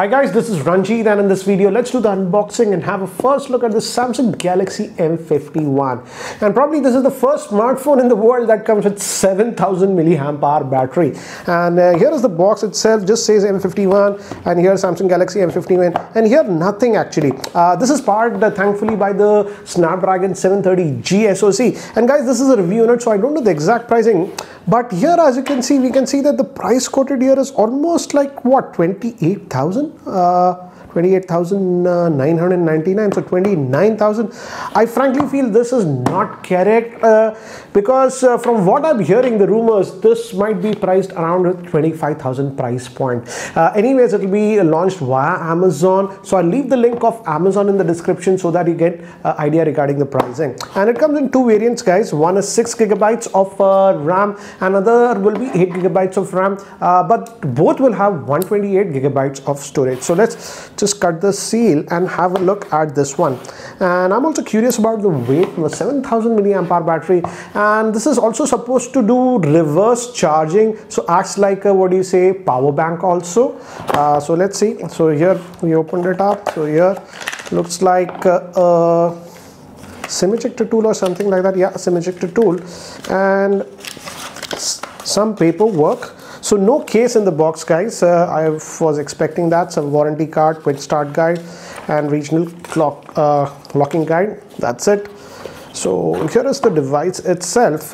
Hi guys, this is Ranjit and in this video let's do the unboxing and have a first look at the Samsung Galaxy M51. And probably this is the first smartphone in the world that comes with 7000 mAh battery. And here is the box itself, just says M51, and here Samsung Galaxy M51, and here nothing actually. This is powered thankfully by the Snapdragon 730G SoC. And guys, this is a review unit, so I don't know the exact pricing, but here as you can see, we can see that the price quoted here is almost like what, 28,000? 28,999, so 29,000. I frankly feel this is not correct because from what I'm hearing, the rumors, this might be priced around with 25,000 price point. Anyways, it'll be launched via Amazon, so I'll leave the link of Amazon in the description so that you get idea regarding the pricing. And it comes in two variants, guys. One is 6 GB of RAM, another will be 8 GB of RAM, but both will have 128 GB of storage. So let's just cut the seal and have a look at this one. And I'm also curious about the weight, the 7000 mAh battery, and this is also supposed to do reverse charging, so acts like a, what do you say, power bank also. So let's see. So here we opened it up, so here looks like a SIM ejector tool or something like that. Yeah, SIM ejector tool and some paperwork. So no case in the box, guys. I was expecting that. Some warranty card, quick start guide, and regional clock locking guide. That's it. So here is the device itself,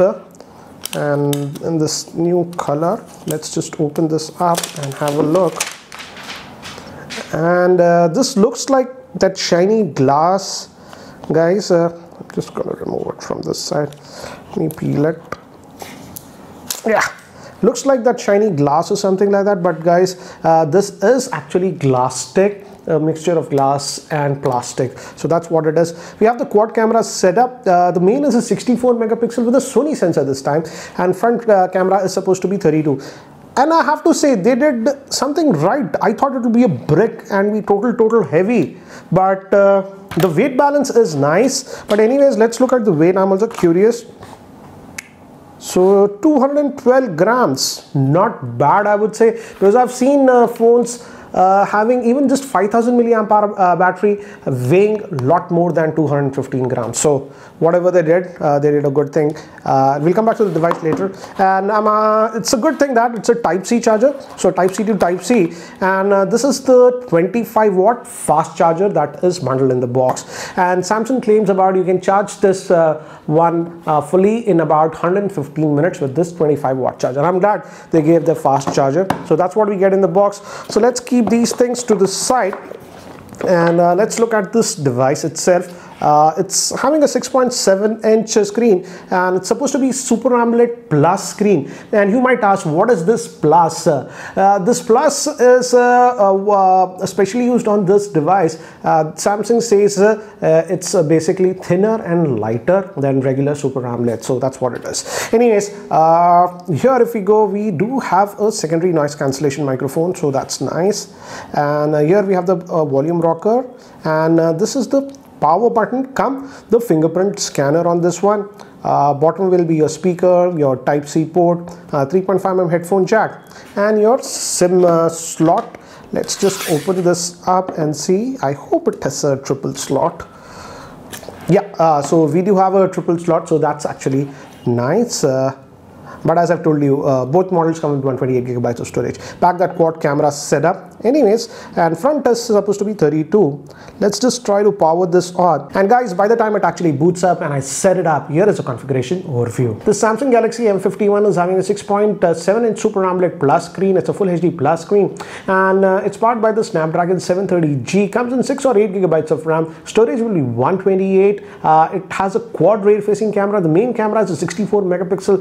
and in this new color. Let's just open this up and have a look. And this looks like that shiny glass, guys. I'm just gonna remove it from this side. Let me peel it. Yeah. Looks like that shiny glass or something like that, but guys, this is actually glass-tic, a mixture of glass and plastic, so that's what it is. We have the quad camera set up. The main is a 64 megapixel with a Sony sensor this time, and front camera is supposed to be 32. And I have to say, they did something right. I thought it would be a brick and be total heavy, but the weight balance is nice. But anyways, let's look at the weight. I'm also curious. So 212 grams, not bad I would say, because I've seen phones having even just 5000 mAh battery weighing a lot more than 215 grams. So whatever they did a good thing. We'll come back to the device later. And it's a good thing that it's a Type-C charger, so Type-C to Type-C. And this is the 25-watt fast charger that is bundled in the box. And Samsung claims about you can charge this one fully in about 115 minutes with this 25-watt charger. I'm glad they gave the fast charger. So that's what we get in the box. So let's keep these things to the side and let's look at this device itself. It's having a 6.7-inch screen and it's supposed to be Super AMOLED Plus screen. And you might ask, what is this Plus? This Plus is especially used on this device. Samsung says it's basically thinner and lighter than regular Super AMOLED, so that's what it is. Anyways, here if we go, we do have a secondary noise cancellation microphone, so that's nice. And here we have the volume rocker, and this is the power button, come the fingerprint scanner on this one. Bottom will be your speaker, your Type-C port, 3.5mm headphone jack, and your SIM slot. Let's just open this up and see. I hope it has a triple slot. Yeah, so we do have a triple slot, so that's actually nice. But as I've told you, both models come with 128 GB of storage. Back that quad camera setup. Anyways, and front is supposed to be 32. Let's just try to power this on. And guys, by the time it actually boots up and I set it up, here is a configuration overview. The Samsung Galaxy M51 is having a 6.7-inch Super AMOLED Plus screen. It's a Full HD Plus screen. And it's powered by the Snapdragon 730G. Comes in 6 or 8 gigabytes of RAM. Storage will be 128. It has a quad rear-facing camera. The main camera is a 64 megapixel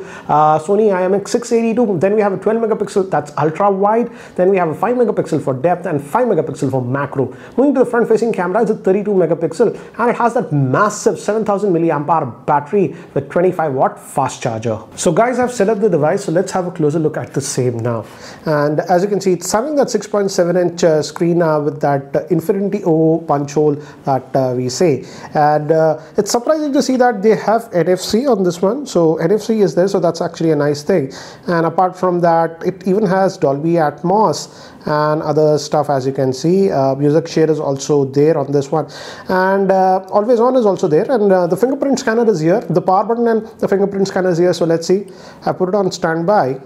Sony IMX682, then we have a 12 megapixel, that's ultra wide, then we have a 5 megapixel for depth and 5 megapixel for macro. Moving to the front facing camera, it's a 32 megapixel and it has that massive 7000 mAh battery with 25-watt fast charger. So guys, I've set up the device, so let's have a closer look at the same now. And as you can see, it's having that 6.7-inch screen with that Infinity-O punch hole that we say. And it's surprising to see that they have NFC on this one, so NFC is there, so that's actually a nice thing. And apart from that, it even has Dolby Atmos and other stuff, as you can see. Music share is also there on this one, and always on is also there, and the fingerprint scanner is here, the power button and the fingerprint scanner is here. So let's see, I put it on standby,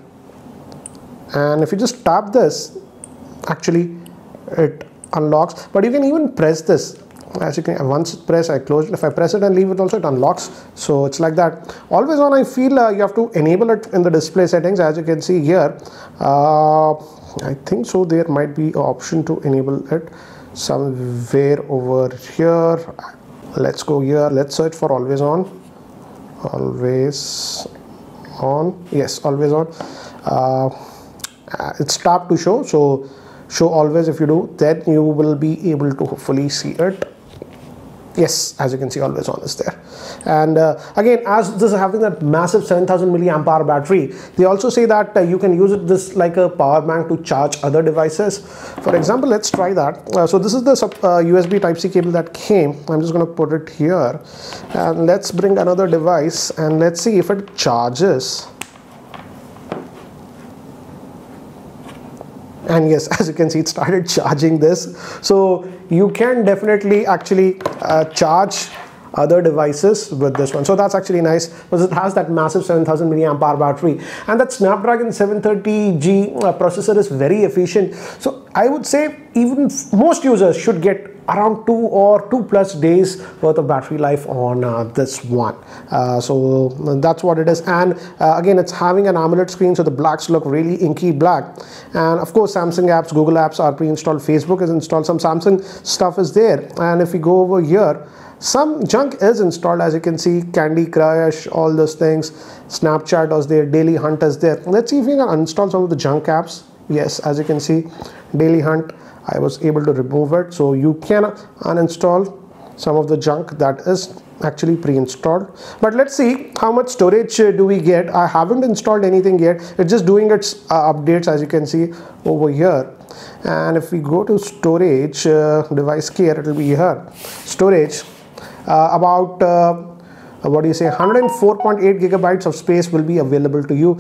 and if you just tap this, actually it unlocks. But you can even press this, as you can, once press, I close it. If I press it and leave it also, it unlocks. So it's like that, always on. I feel you have to enable it in the display settings, as you can see here. I think so there might be an option to enable it somewhere over here. Let's go here, let's search for always on. Always on, yes, always on. It's tap to show, so show always. If you do, then you will be able to hopefully see it. Yes, as you can see, always on is there. And again, as this is having that massive 7000 milliamp hour battery, they also say that you can use it this like a power bank to charge other devices. For example, let's try that. So this is the USB Type-C cable that came. I'm just going to put it here, and let's bring another device and let's see if it charges. And yes, as you can see, it started charging this. So you can definitely actually charge other devices with this one. So that's actually nice, because it has that massive 7000 milliamp hour battery, and that Snapdragon 730G processor is very efficient. So I would say even most users should get around 2 or 2+ days worth of battery life on this one. So that's what it is. And again, it's having an AMOLED screen, so the blacks look really inky black. And of course, Samsung apps, Google apps are pre-installed, Facebook is installed, some Samsung stuff is there. And if we go over here, some junk is installed, as you can see, Candy Crush, all those things, Snapchat was there, Daily Hunt is there. Let's see if we can uninstall some of the junk apps. Yes, as you can see, Daily Hunt, I was able to remove it. So you can uninstall some of the junk that is actually pre-installed. But let's see how much storage do we get. I haven't installed anything yet. It's just doing its updates, as you can see over here. And if we go to storage, device care, it will be here. Storage, about what do you say, 104.8 gigabytes of space will be available to you.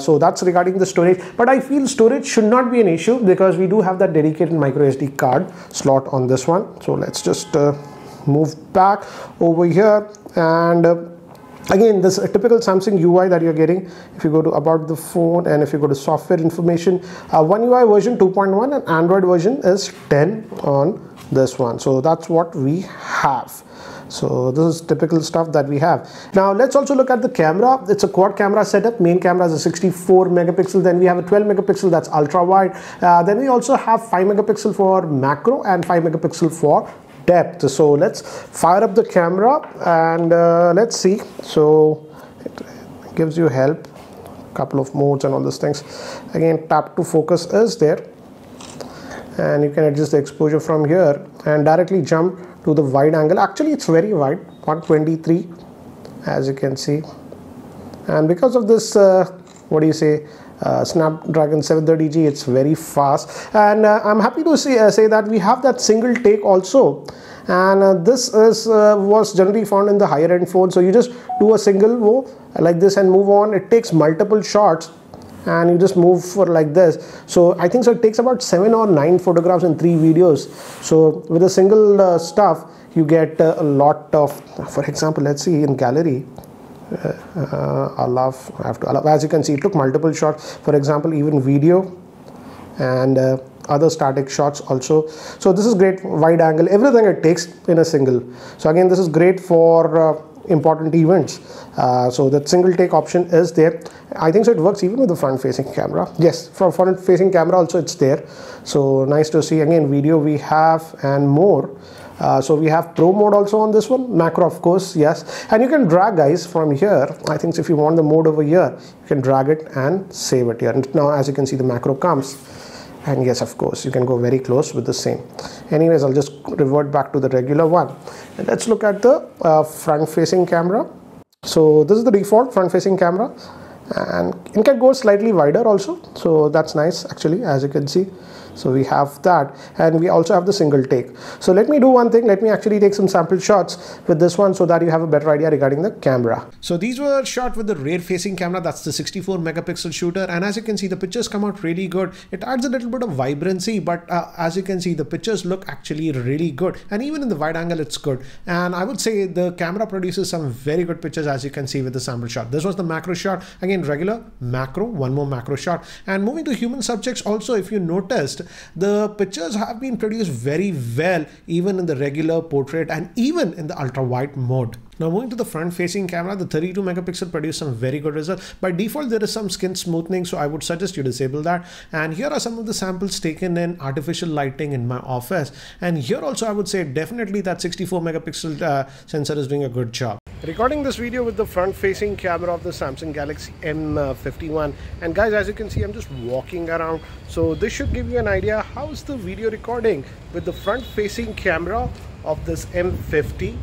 So that's regarding the storage. But I feel storage should not be an issue, because we do have that dedicated micro SD card slot on this one. So let's just move back over here, and again, this typical Samsung UI that you're getting. If you go to about the phone, and if you go to software information, One UI version 2.1 and Android version is 10 on this one. So that's what we have. So this is typical stuff that we have. Now let's also look at the camera. It's a quad camera setup. Main camera is a 64 megapixel, then we have a 12 megapixel that's ultra wide, then we also have 5 megapixel for macro and 5 megapixel for depth. So let's fire up the camera and let's see. So it gives you help, couple of modes and all those things. Again, tap to focus is there, and you can adjust the exposure from here and directly jump to the wide angle. Actually, it's very wide, 123, as you can see. And because of this what do you say, Snapdragon 730G, it's very fast. And I'm happy to see, say that we have that single take also. And this is was generally found in the higher end phone. So you just do a single move like this and move on. It takes multiple shots, and you just move for like this. So I think so it takes about 7 or 9 photographs and 3 videos. So with a single stuff, you get a lot of, for example, let's see in gallery, I have to allow. As you can see, it took multiple shots, for example, even video and other static shots also. So this is great, wide angle, everything it takes in a single. So again, this is great for important events. So that single take option is there. I think so it works even with the front facing camera. Yes, for front facing camera also it's there. So nice to see. Again, video we have and more. So we have pro mode also on this one, macro of course, yes. And you can drag, guys, from here. I think so if you want the mode over here, you can drag it and save it here. And now as you can see, the macro comes. And yes, of course, you can go very close with the same. Anyways, I'll just revert back to the regular one. And let's look at the front facing camera. So this is the default front facing camera, and it can go slightly wider also, so that's nice actually, as you can see. So we have that, and we also have the single take. So let me do one thing, let me actually take some sample shots with this one so that you have a better idea regarding the camera. So these were shot with the rear facing camera, that's the 64 megapixel shooter, and as you can see the pictures come out really good. It adds a little bit of vibrancy, but as you can see the pictures look actually really good, and even in the wide angle it's good, and I would say the camera produces some very good pictures, as you can see with the sample shot. This was the macro shot, again regular macro, one more macro shot. And moving to human subjects also, if you noticed, the pictures have been produced very well, even in the regular portrait and even in the ultra wide mode. Now moving to the front facing camera, the 32 megapixel produced some very good results. By default there is some skin smoothing, so I would suggest you disable that. And here are some of the samples taken in artificial lighting in my office, and here also I would say definitely that 64 megapixel sensor is doing a good job. Recording this video with the front facing camera of the Samsung Galaxy M51, and guys, as you can see I'm just walking around, so this should give you an idea how's the video recording with the front facing camera of this M51,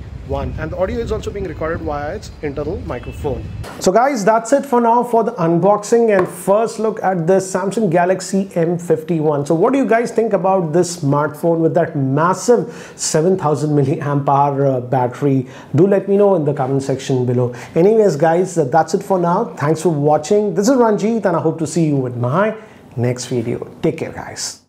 and the audio is also being recorded via its internal microphone. So guys, that's it for now for the unboxing and first look at the Samsung Galaxy M51. So what do you guys think about this smartphone with that massive 7000 milliamp hour battery? Do let me know in the comment section below. Anyways guys, that's it for now. Thanks for watching. This is Ranjit, and I hope to see you in my next video. Take care guys.